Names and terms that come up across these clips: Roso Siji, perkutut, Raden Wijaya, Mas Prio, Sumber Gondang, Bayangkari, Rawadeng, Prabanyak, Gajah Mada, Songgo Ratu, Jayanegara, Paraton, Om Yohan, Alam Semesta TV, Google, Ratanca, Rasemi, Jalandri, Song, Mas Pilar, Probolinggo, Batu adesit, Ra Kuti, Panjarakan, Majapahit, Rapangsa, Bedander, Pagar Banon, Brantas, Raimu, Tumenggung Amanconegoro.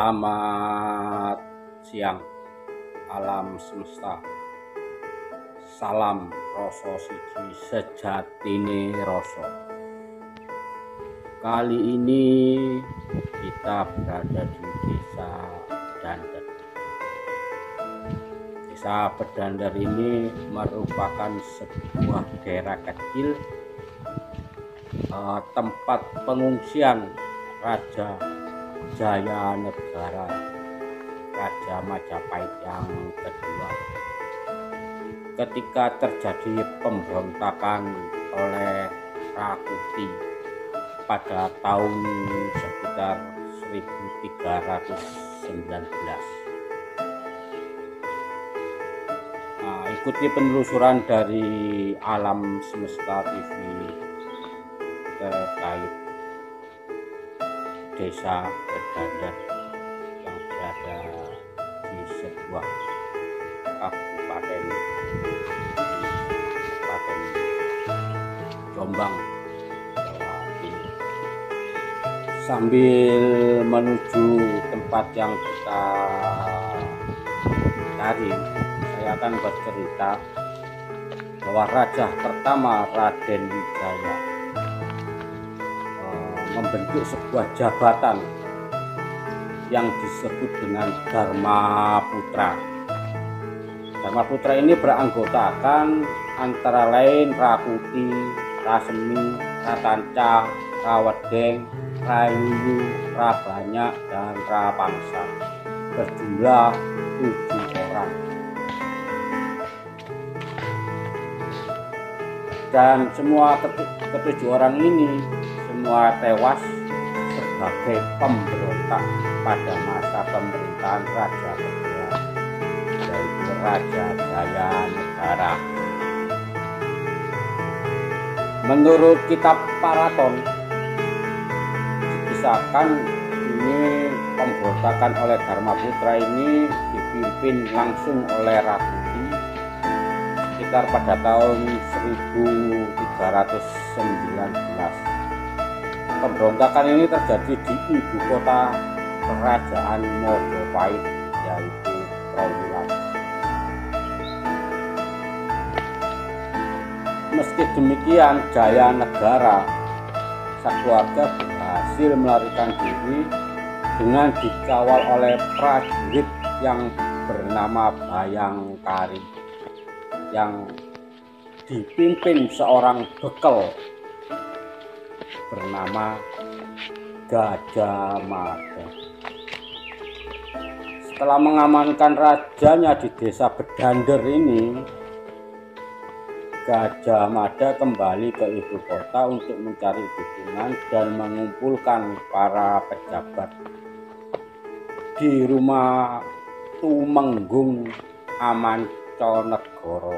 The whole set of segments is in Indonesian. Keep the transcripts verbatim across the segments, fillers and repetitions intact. Selamat siang Alam Semesta. Salam Roso Siji, sejatine Roso. Kali ini kita berada di desa Bedander. Desa Bedander ini merupakan sebuah daerah kecil, eh, tempat pengungsian Raja Jayanegara, Raja Majapahit yang kedua. Ketika terjadi pemberontakan oleh Ra Kuti pada tahun sekitar seribu tiga ratus sembilan belas. Nah, ikuti penelusuran dari Alam Semesta T V terkait desa Bedander yang berada di sebuah kabupaten kabupaten Jombang, Jawa Timur. Sambil menuju tempat yang kita cari, saya akan bercerita bahwa raja pertama Raden Wijaya membentuk sebuah jabatan yang disebut dengan Dharma Putra. Dharma Putra ini beranggotakan antara lain Ra Kuti, Rasemi, Ratanca, Rawadeng, Raimu, Prabanyak, dan Rapangsa, berjumlah tujuh orang. Dan semua ketujuh orang ini semua tewas sebagai pemberontak pada masa pemerintahan Raja kedua, yaitu Raja Jayanegara. Menurut kitab Paraton dikisahkan ini pemberontakan oleh Dharma Putra ini dipimpin langsung oleh Ra Kuti sekitar pada tahun seribu tiga ratus sembilan belas. Pemberontakan ini terjadi di ibu kota kerajaan Majapahit, yaitu Probolinggo. Meski demikian, Jayanegara sekeluarga berhasil melarikan diri dengan dikawal oleh prajurit yang bernama Bayangkari yang dipimpin seorang bekel bernama Gajah Mada. Setelah mengamankan rajanya di desa Bedander ini, Gajah Mada kembali ke ibu kota untuk mencari dukungan dan mengumpulkan para pejabat di rumah Tumenggung Amanconegoro.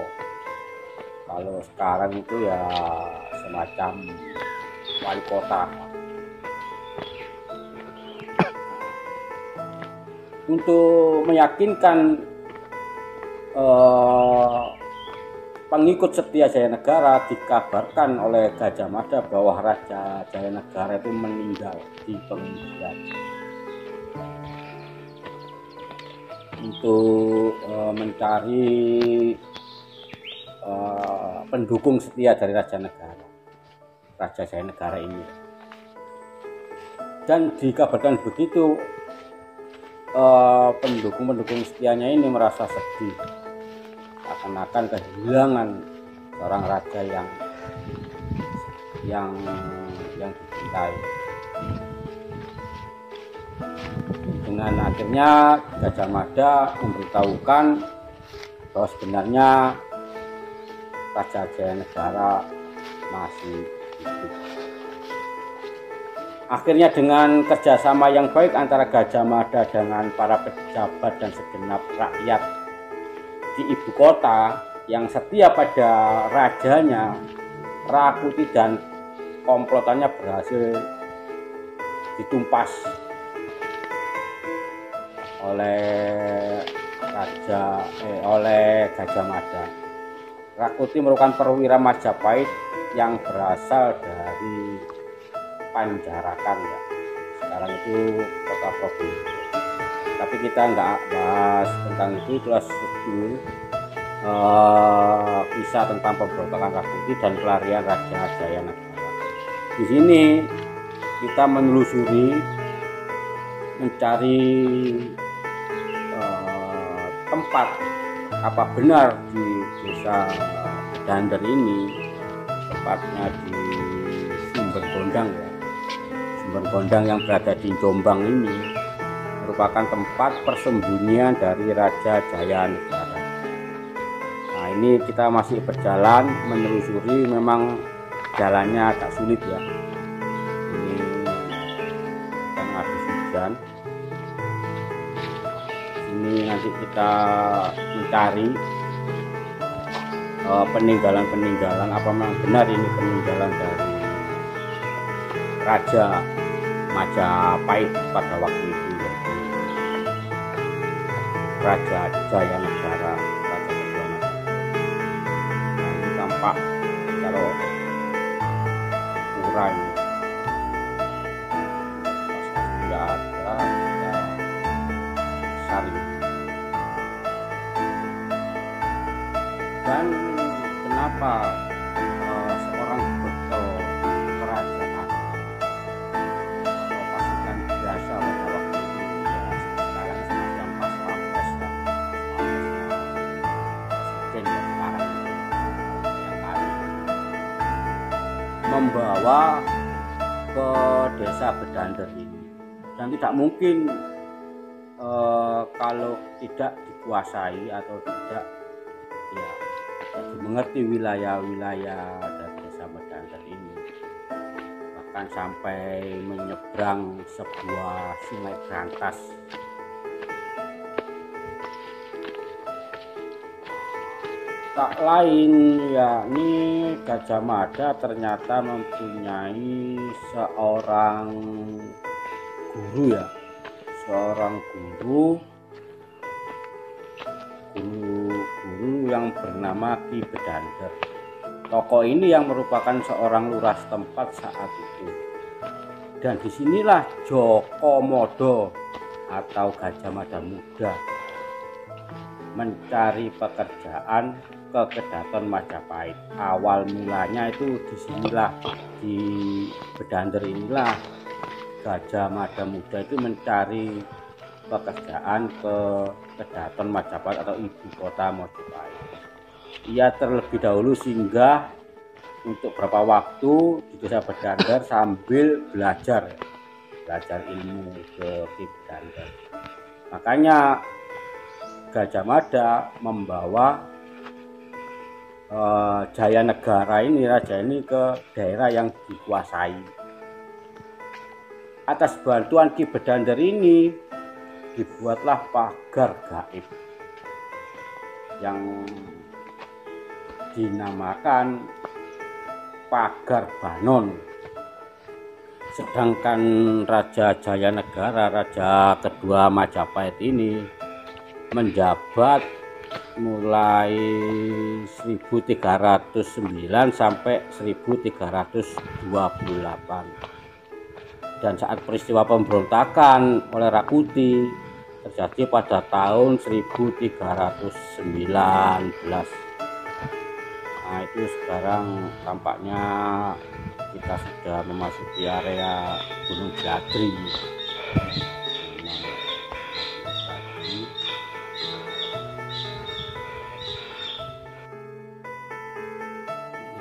Kalau sekarang itu ya semacam wali kota. Untuk meyakinkan eh, pengikut setia Jayanegara, dikabarkan oleh Gajah Mada bahwa Raja Jayanegara itu meninggal di pengungsian. Untuk eh, mencari eh, pendukung setia dari Raja Negara Raja Jayanegara ini, dan dikabarkan begitu eh, pendukung-pendukung setianya ini merasa sedih akan-akan kehilangan seorang raja yang yang yang dicintai. Dengan akhirnya Gajah Mada memberitahukan bahwa sebenarnya Raja Jayanegara masih. Akhirnya dengan kerjasama yang baik antara Gajah Mada dengan para pejabat dan segenap rakyat di ibu kota yang setia pada rajanya, Ra Kuti dan komplotannya berhasil ditumpas oleh Raja eh, oleh Gajah Mada. Ra Kuti merupakan perwira Majapahit yang berasal dari Panjarakan, ya. Sekarang itu kota Probolinggo. tapi kita nggak bahas tentang itu. Kelas tujuh uh, kisah tentang pemberontakan Ra Kuti dan pelarian Raja Jayanegara. Di sini kita menelusuri, mencari uh, tempat apa benar di desa Bedander ini, tepatnya di Sumber Gondang ya. Sumber Gondang yang berada di Jombang ini merupakan tempat persembunyian dari Raja Jayanegara. Nah, ini kita masih berjalan menelusuri, memang jalannya agak sulit ya. Ini kan habis hujan. Ini nanti kita mencari peninggalan-peninggalan, uh, apa memang benar ini peninggalan dari Raja Majapahit pada waktu itu, yaitu Raja Jayanegara, Raja Jayanegara. Nah, ini tampak kalau ukuran tidak ada, kita saling. Dan kenapa uh, seorang betul kerajaan pasukan biasa pada waktu itu ya, sekarang semacam pas pampres dan presiden yang sekarang yang kali membawa ke desa Bedander ini, dan tidak mungkin uh, kalau tidak dikuasai atau tidak ya mengerti wilayah-wilayah dari desa Bedander ini, bahkan sampai menyeberang sebuah sungai Brantas. Tak lain yakni Gajah Mada ternyata mempunyai seorang guru ya, seorang guru guru-guru yang bernama Ki Bedander. Tokoh ini yang merupakan seorang lurah setempat saat itu. Dan disinilah Joko Modo atau Gajah Mada Muda mencari pekerjaan ke Kedaton Majapahit. Awal mulanya itu disinilah, di Bedander inilah Gajah Mada Muda itu mencari pekerjaan ke Kedaton Majapahit atau ibu kota Majapahit. Ia terlebih dahulu singgah untuk beberapa waktu di desa Bedander sambil belajar belajar ilmu ke Ki Bedander. Makanya Gajah Mada membawa eh, Jayanegara ini, raja ini, ke daerah yang dikuasai. Atas bantuan Ki Bedander ini dibuatlah pagar gaib yang dinamakan Pagar Banon. Sedangkan Raja Jayanegara, Raja kedua Majapahit ini menjabat mulai seribu tiga ratus sembilan sampai seribu tiga ratus dua puluh delapan. Dan saat peristiwa pemberontakan oleh Ra Kuti terjadi pada tahun seribu tiga ratus sembilan belas. Nah, itu sekarang tampaknya kita sudah memasuki area Gunung Jeladri.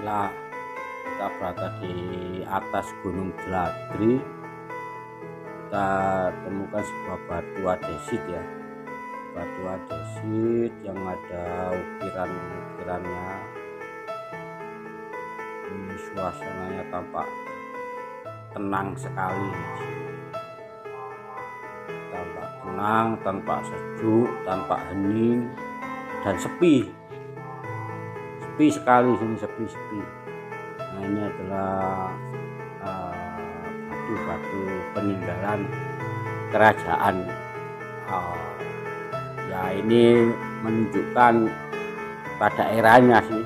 Nah, kita berada di atas Gunung Jeladri. Kita temukan sebuah batu adesit ya, batu adesit yang ada ukiran-ukirannya. Ini suasananya tampak tenang sekali, tampak tenang, tampak sejuk, tampak hening dan sepi, sepi sekali sini, sepi-sepi. Nah, ini adalah uh, batu peninggalan kerajaan. Oh, ya ini menunjukkan pada eranya sih.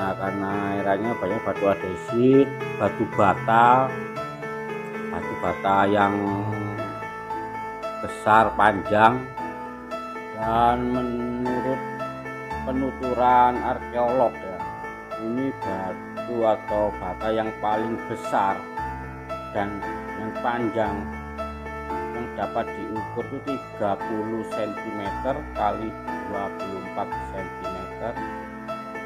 Nah, karena eranya banyak batu adesit, batu bata, batu bata yang besar panjang, dan menurut penuturan arkeolog ya, ini batu atau bata yang paling besar dan yang panjang yang dapat diukur itu tiga puluh sentimeter kali dua puluh empat sentimeter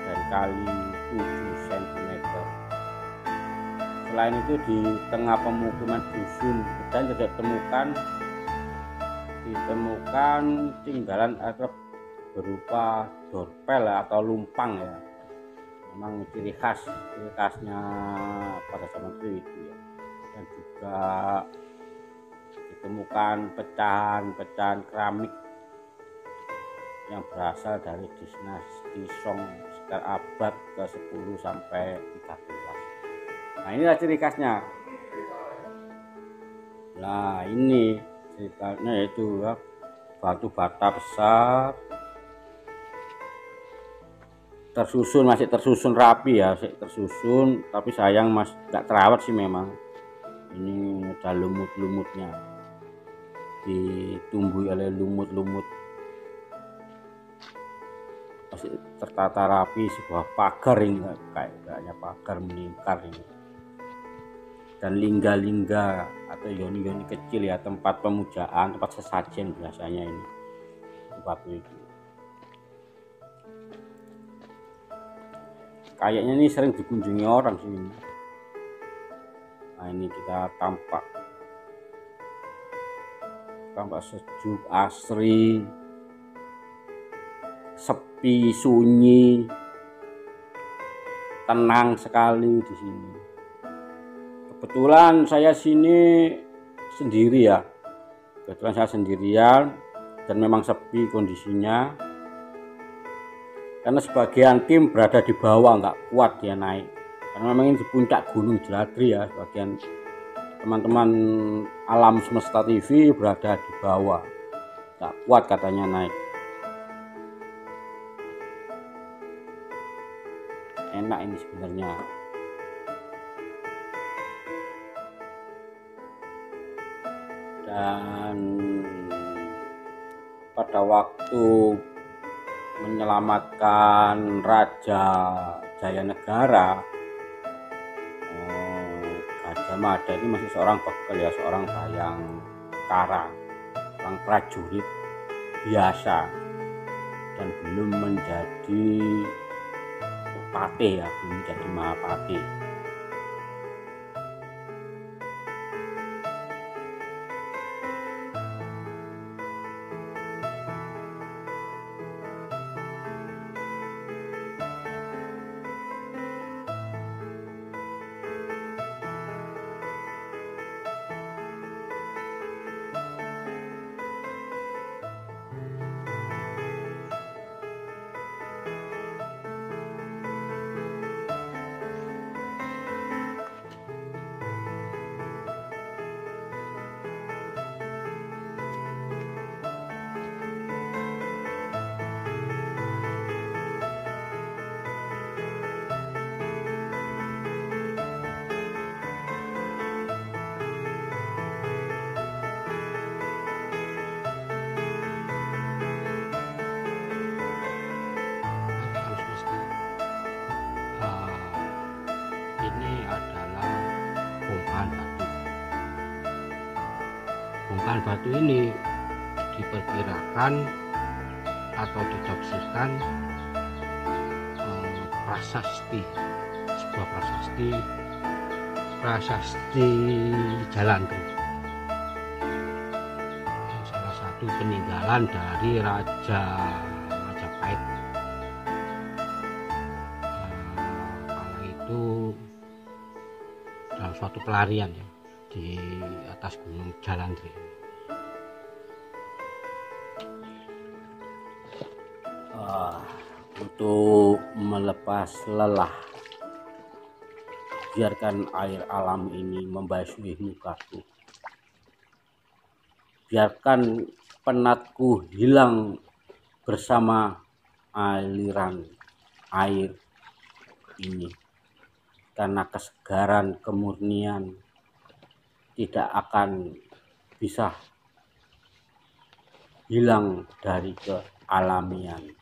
dan kali tujuh sentimeter. Selain itu di tengah pemukiman dusun dan ditemukan ditemukan tinggalan atau berupa dorpel atau lumpang ya. Memang ciri khas, ciri khasnya pada zaman itu itu ya. Dan juga ditemukan pecahan-pecahan keramik yang berasal dari dinasti Song sekitar abad ke sepuluh sampai tiga belas. Nah, inilah ciri khasnya. Nah, ini ceritanya yaitu ya, batu bata besar tersusun, masih tersusun rapi ya, masih tersusun, tapi sayang mas tidak terawat sih memang. Ini ada lumut-lumutnya, ditumbuhi oleh lumut-lumut, masih tertata rapi sebuah pagar ini, kayaknya pagar melingkar ini, dan lingga-lingga atau yoni-yoni kecil ya, tempat pemujaan, tempat sesajen biasanya ini tempat itu. Kayaknya ini sering dikunjungi orang sini. Nah, ini kita tampak tampak sejuk, asri, sepi, sunyi, tenang sekali di sini. Kebetulan saya sini sendiri ya, kebetulan saya sendirian dan memang sepi kondisinya, karena sebagian tim berada di bawah, nggak kuat dia naik, karena memang ini di puncak Gunung Jeladri ya. Sebagian teman-teman Alam Semesta T V berada di bawah, nggak kuat katanya naik. Enak ini sebenarnya. Dan pada waktu menyelamatkan Raja Jayanegara, eh, Gajah Mada ini masih seorang bekel ya, seorang bayangkara, seorang prajurit biasa, dan belum menjadi Pati ya, belum jadi Mahapati. Gumpalan batu ini diperkirakan atau didoksirkan eh, prasasti, sebuah prasasti, prasasti Jalandri, salah satu peninggalan dari Raja Majapahit. Eh, kalau itu dalam suatu pelarian ya, di atas Gunung Jeladri. Uh, untuk melepas lelah, biarkan air alam ini membasuhi mukaku, biarkan penatku hilang bersama aliran air ini, karena kesegaran kemurnian tidak akan bisa hilang dari kealamian.